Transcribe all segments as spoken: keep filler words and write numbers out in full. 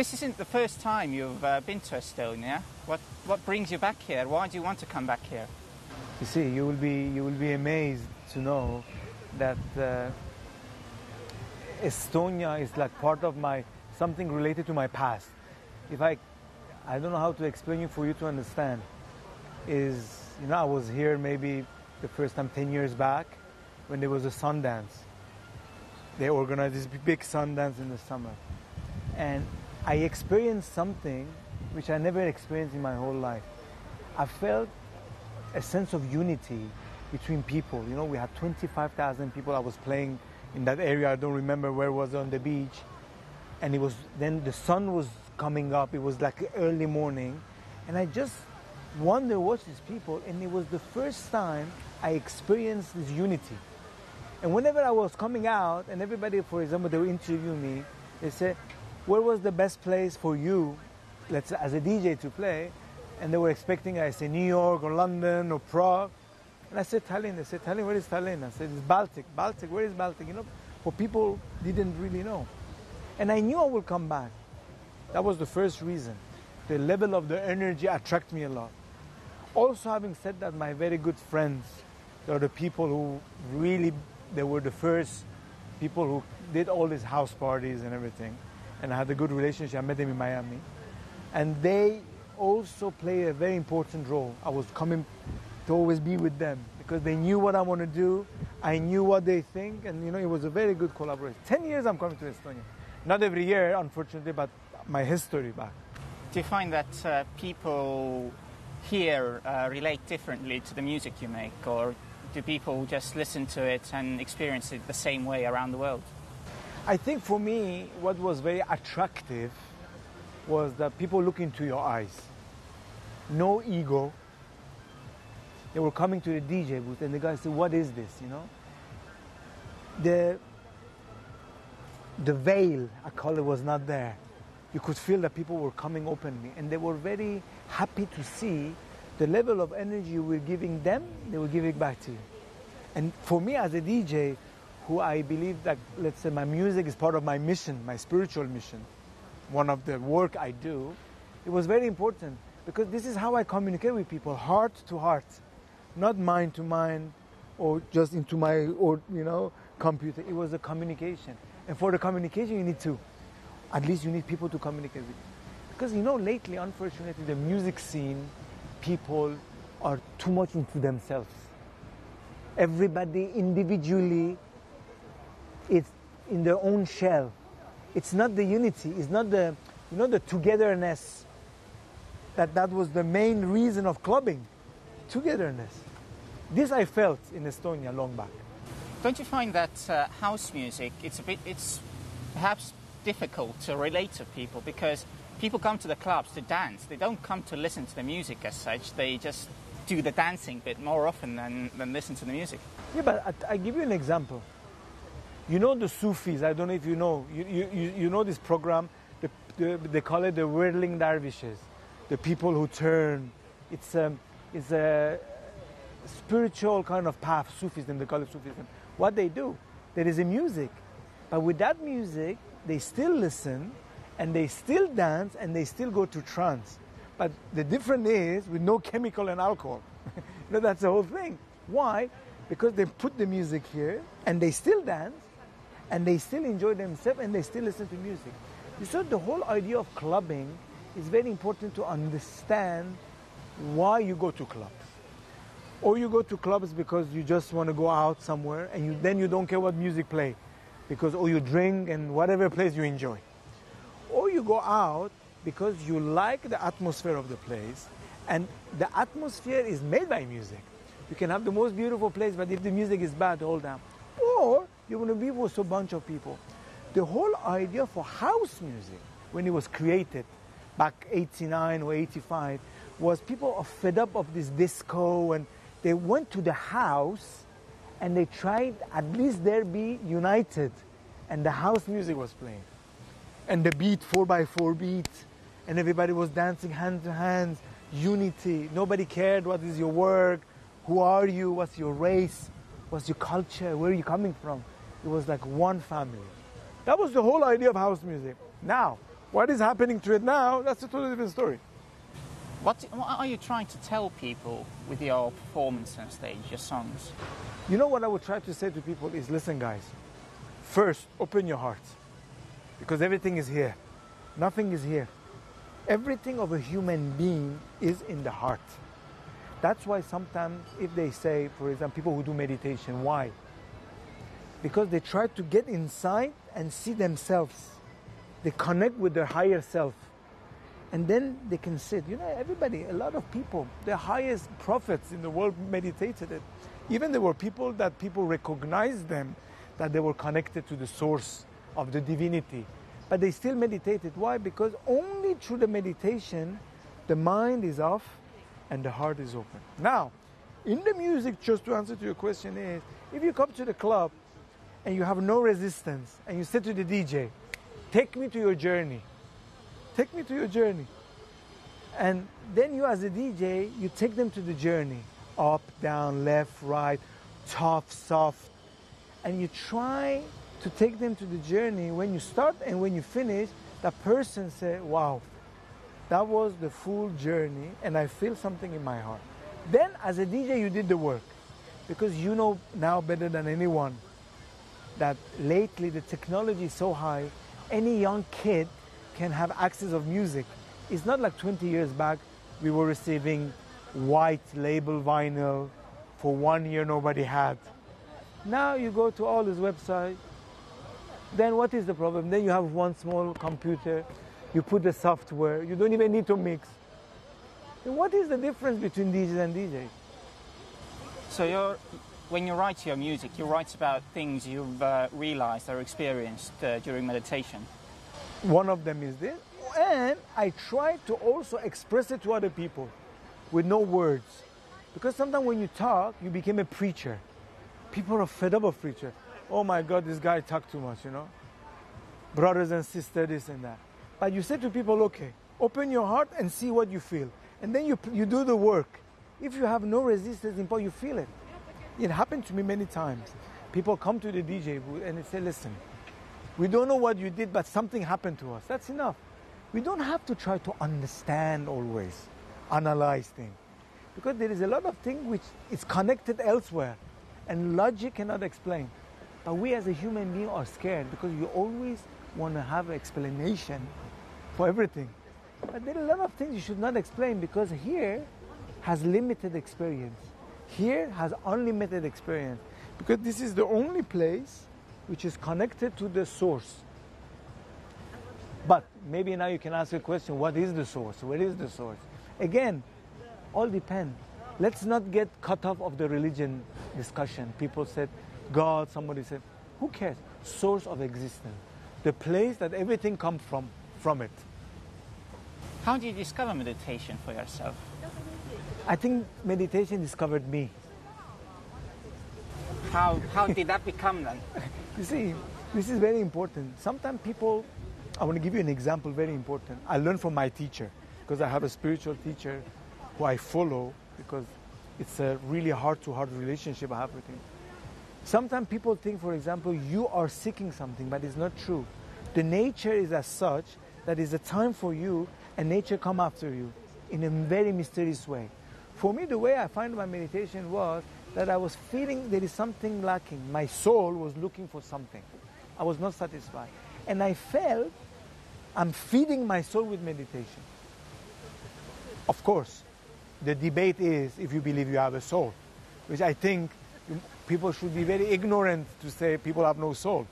This isn't the first time you've uh, been to Estonia. What, what brings you back here? Why do you want to come back here? You see, you will be, you will be amazed to know that uh, Estonia is like part of my, something related to my past. If I, I don't know how to explain it for you to understand, is, you know, I was here maybe the first time ten years back when there was a Sundance. They organized this big Sundance in the summer. And I experienced something which I never experienced in my whole life. I felt a sense of unity between people. You know, we had twenty-five thousand people. I was playing in that area. I don't remember where it was, on the beach. And it was, then the sun was coming up. It was like early morning. And I just wandered, watched these people. And it was the first time I experienced this unity. And whenever I was coming out, and everybody, for example, they were interviewing me, they said, where was the best place for you, let's as a D J, to play? And they were expecting, I say, New York or London or Prague. And I said, Tallinn. They said, Tallinn, where is Tallinn? I said, it's Baltic. Baltic, where is Baltic? You know, for people didn't really know. And I knew I would come back. That was the first reason. The level of the energy attracted me a lot. Also, having said that, my very good friends, they are the people who really, they were the first people who did all these house parties and everything. And I had a good relationship. I met them in Miami. And they also play a very important role. I was coming to always be with them because they knew what I want to do. I knew what they think. And, you know, it was a very good collaboration. Ten years I'm coming to Estonia. Not every year, unfortunately, but my history back. Do you find that uh, people here uh, relate differently to the music you make? Or do people just listen to it and experience it the same way around the world? I think for me, what was very attractive was that people look into your eyes. No ego. They were coming to the D J booth and the guy said, what is this, you know? The, the veil, I call it, was not there. You could feel that people were coming openly and they were very happy to see the level of energy you were giving them, they were giving back to you. And for me as a D J, who I believe that, let's say, my music is part of my mission, my spiritual mission, one of the work I do, it was very important because this is how I communicate with people, heart to heart, not mind to mind or just into my, or, you know, computer. It was a communication. And for the communication, you need to, at least you need people to communicate with. Because, you know, lately, unfortunately, the music scene, people are too much into themselves. Everybody individually, it's in their own shell. It's not the unity, it's not the, you know, the togetherness. That that was the main reason of clubbing, togetherness. This I felt in Estonia long back. Don't you find that uh, house music, it's a bit, it's perhaps difficult to relate to people because people come to the clubs to dance. They don't come to listen to the music as such. They just do the dancing bit more often than, than listen to the music. Yeah, but I, I give you an example. You know the Sufis, I don't know if you know, you, you, you know this program, the, the, they call it the whirling dervishes, the people who turn. It's a, it's a spiritual kind of path, Sufism, they call it Sufism. What they do, there is a music, but with that music, they still listen, and they still dance, and they still go to trance. But the difference is with no chemical and alcohol. You know, that's the whole thing. Why? Because they put the music here, and they still dance, and they still enjoy themselves, and they still listen to music. So the whole idea of clubbing is very important to understand why you go to clubs. Or you go to clubs because you just want to go out somewhere, and you, then you don't care what music play, because or you drink and whatever place you enjoy. Or you go out because you like the atmosphere of the place, and the atmosphere is made by music. You can have the most beautiful place, but if the music is bad, hold down. Or you want to be with a bunch of people. The whole idea for house music, when it was created back eighty-nine or eighty-five, was people are fed up of this disco, and they went to the house, and they tried at least there be united, and the house music was playing. And the beat, four by four beat, and everybody was dancing hand to hand, unity. Nobody cared what is your work, who are you, what's your race, what's your culture, where are you coming from? It was like one family. That was the whole idea of house music. Now, What is happening to it now, that's a totally different story. What, what are you trying to tell people with your performance on stage, your songs? You know what I would try to say to people is, listen guys, first, open your heart, because everything is here. Nothing is here. Everything of a human being is in the heart. That's why sometimes if they say, for example, people who do meditation, why? Because they try to get inside and see themselves. They connect with their higher self. And then they can sit. You know, everybody, a lot of people, the highest prophets in the world meditated it. Even there were people that people recognized them, that they were connected to the source of the divinity. But they still meditated. Why? Because only through the meditation, the mind is off and the heart is open. Now, in the music, just to answer to your question is, if you come to the club and you have no resistance and you say to the D J, take me to your journey. Take me to your journey. And then you as a D J, you take them to the journey. Up, down, left, right, tough, soft. And you try to take them to the journey. When you start and when you finish, that person say, wow, that was the full journey and I feel something in my heart. Then as a D J, you did the work. Because you know now better than anyone that lately the technology is so high, any young kid can have access of music. It's not like twenty years back, we were receiving white label vinyl for one year nobody had. Now you go to all his website, then what is the problem? Then you have one small computer, you put the software, you don't even need to mix. Then what is the difference between D Js and D Js? So you're, when you write your music, you write about things you've uh, realized or experienced uh, during meditation. One of them is this, and I try to also express it to other people with no words. Because sometimes when you talk, you become a preacher. People are fed up of preacher. Oh my God, this guy talks too much, you know. Brothers and sisters, this and that. But you say to people, okay, open your heart and see what you feel. And then you, you do the work. If you have no resistance in part, you feel it. It happened to me many times. People come to the D J booth and they say, listen, we don't know what you did, but something happened to us. That's enough. We don't have to try to understand always, analyze things. Because there is a lot of things which is connected elsewhere. And logic cannot explain. But we as a human being are scared because you always want to have an explanation for everything. But there are a lot of things you should not explain because here has limited experience. Here has unlimited experience. Because this is the only place which is connected to the source. But maybe now you can ask a question, what is the source? Where is the source? Again, all depends. Let's not get cut off of the religion discussion. People said, God, somebody said, who cares? Source of existence. The place that everything comes from, from it. How do you discover meditation for yourself? I think meditation discovered me. How, how did that become then? You see, this is very important. Sometimes people, I want to give you an example, very important. I learned from my teacher, because I have a spiritual teacher who I follow, because it's a really heart-to-heart relationship I have with him. Sometimes people think, for example, you are seeking something, but it's not true. The nature is as such that it's a time for you, and nature come after you in a very mysterious way. For me, the way I find my meditation was that I was feeling there is something lacking. My soul was looking for something. I was not satisfied. And I felt I'm feeding my soul with meditation. Of course, the debate is if you believe you have a soul, which I think people should be very ignorant to say people have no soul.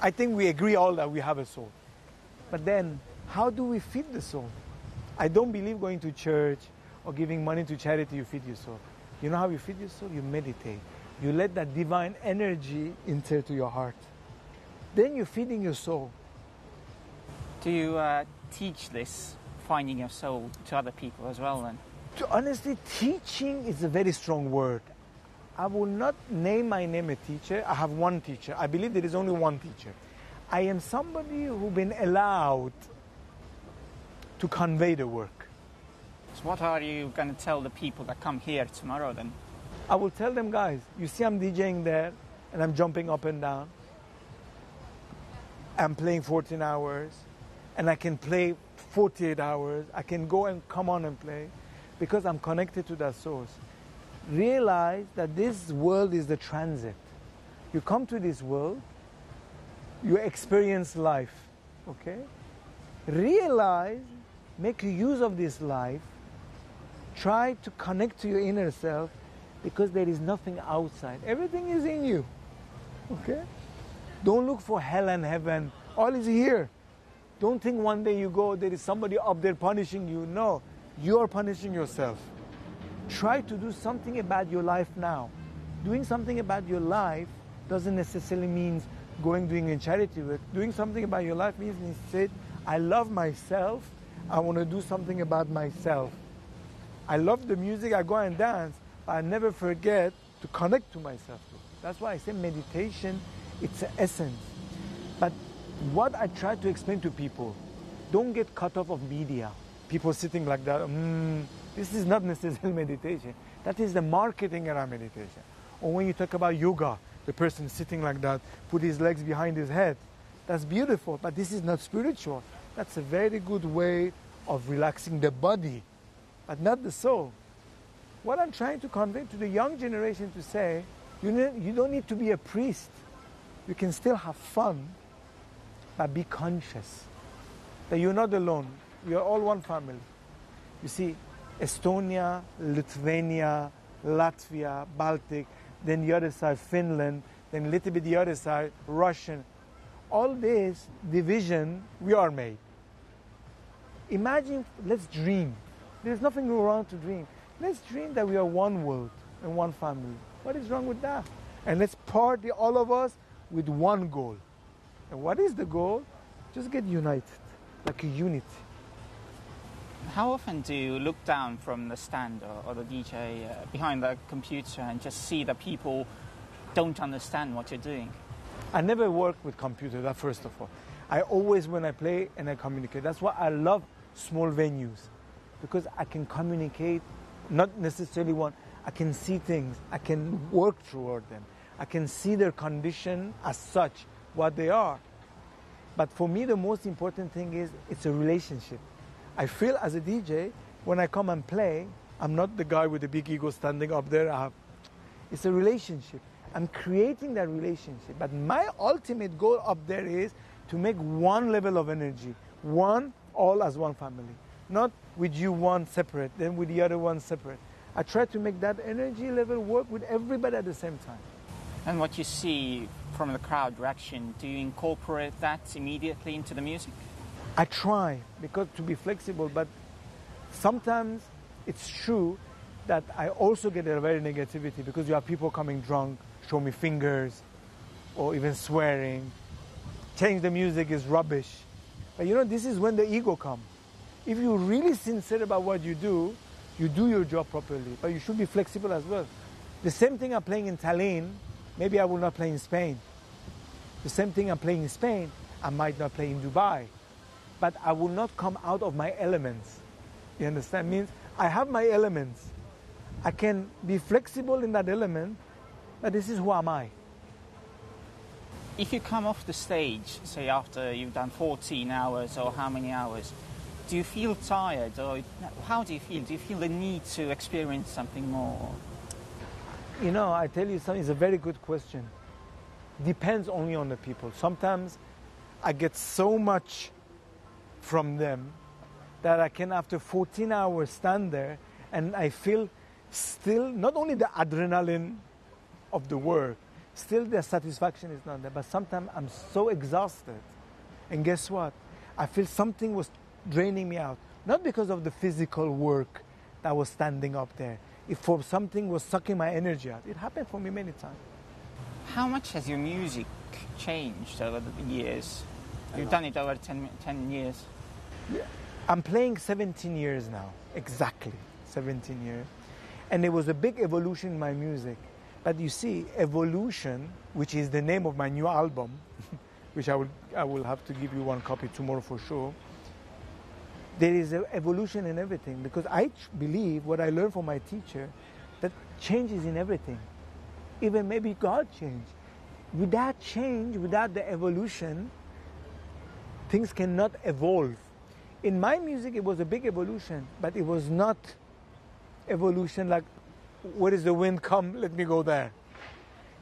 I think we agree all that we have a soul. But then, how do we feed the soul? I don't believe going to church or giving money to charity, you feed your soul. You know how you feed your soul? You meditate. You let that divine energy enter to your heart. Then you're feeding your soul. Do you uh, teach this, finding your soul, to other people as well then? To honestly, teaching is a very strong word. I will not name my name a teacher. I have one teacher. I believe there is only one teacher. I am somebody who's been allowed to convey the work. So what are you going to tell the people that come here tomorrow then? I will tell them, guys, you see I'm DJing there and I'm jumping up and down. I'm playing fourteen hours, and I can play forty-eight hours. I can go and come on and play because I'm connected to that source. Realize that this world is the transit. You come to this world, you experience life, okay? Realize, make use of this life, try to connect to your inner self, because there is nothing outside. Everything is in you, okay? Don't look for hell and heaven. All is here. Don't think one day you go, there is somebody up there punishing you. No, you are punishing yourself. Try to do something about your life now. Doing something about your life doesn't necessarily mean going doing a charity work. Doing something about your life means instead, I love myself. I want to do something about myself. I love the music. I go and dance. But I never forget to connect to myself. That's why I say meditation, it's an essence. But what I try to explain to people, don't get cut off of media. People sitting like that, mm, this is not necessarily meditation. That is the marketing around meditation. Or when you talk about yoga, the person sitting like that, put his legs behind his head. That's beautiful, but this is not spiritual. That's a very good way of relaxing the body, but not the soul. What I'm trying to convey to the young generation to say, you need, you don't need to be a priest. You can still have fun, but be conscious that you're not alone. We are all one family. You see, Estonia, Lithuania, Latvia, Baltic, then the other side, Finland, then a little bit the other side, Russian. All this division, we are made. Imagine, let's dream. There's nothing wrong to dream. Let's dream that we are one world and one family. What is wrong with that? And let's party, all of us, with one goal. And what is the goal? Just get united, like a unity. How often do you look down from the stand or, or the D J uh, behind the computer and just see that people don't understand what you're doing? I never work with computer, that first of all. I always, when I play and I communicate, that's why I love small venues, because I can communicate, not necessarily one, I can see things, I can work toward them. I can see their condition as such, what they are. But for me, the most important thing is it's a relationship. I feel as a D J, when I come and play, I'm not the guy with the big ego standing up there. I have, it's a relationship. I'm creating that relationship. But my ultimate goal up there is to make one level of energy. One, all as one family. Not with you one separate, then with the other one separate. I try to make that energy level work with everybody at the same time. And what you see from the crowd reaction, do you incorporate that immediately into the music? I try, because to be flexible, but sometimes it's true that I also get a very negativity, because you have people coming drunk, show me fingers, or even swearing. Change the music is rubbish. But you know, this is when the ego comes. If you're really sincere about what you do, you do your job properly, but you should be flexible as well. The same thing I'm playing in Tallinn, maybe I will not play in Spain. The same thing I'm playing in Spain, I might not play in Dubai. But I will not come out of my elements. You understand? It means I have my elements. I can be flexible in that element, but this is who am I. If you come off the stage, say after you've done fourteen hours or how many hours, do you feel tired, or how do you feel? Do you feel the need to experience something more? You know, I tell you something, it's a very good question. Depends only on the people. Sometimes I get so much from them that I can, after fourteen hours, stand there and I feel still not only the adrenaline of the work, still the satisfaction is not there, but sometimes I'm so exhausted. And guess what? I feel something was draining me out, not because of the physical work that was standing up there. If for something was sucking my energy out. It happened for me many times. How much has your music changed over the years? You've done it over ten years. Yeah. I'm playing seventeen years now, exactly, seventeen years. And there was a big evolution in my music. But you see, Evolution, which is the name of my new album, which I will, I will have to give you one copy tomorrow for sure, there is an evolution in everything, because I believe what I learned from my teacher, that change is in everything. Even maybe God changed. Without change, without the evolution, things cannot evolve. In my music, it was a big evolution, but it was not evolution like, where does the wind come? Let me go there.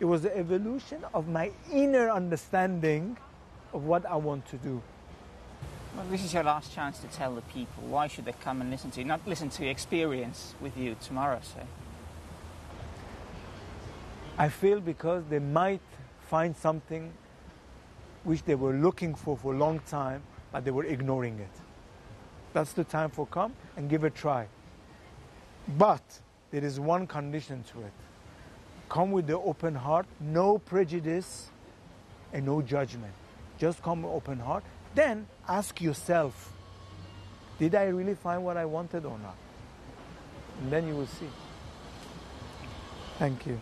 It was the evolution of my inner understanding of what I want to do. Well, this is your last chance to tell the people. Why should they come and listen to you? Not listen to your experience with you tomorrow, say. I feel because they might find something which they were looking for for a long time, but they were ignoring it. That's the time for come and give it a try. But there is one condition to it. Come with the open heart, no prejudice and no judgment. Just come with open heart. Then ask yourself, did I really find what I wanted or not? And then you will see. Thank you.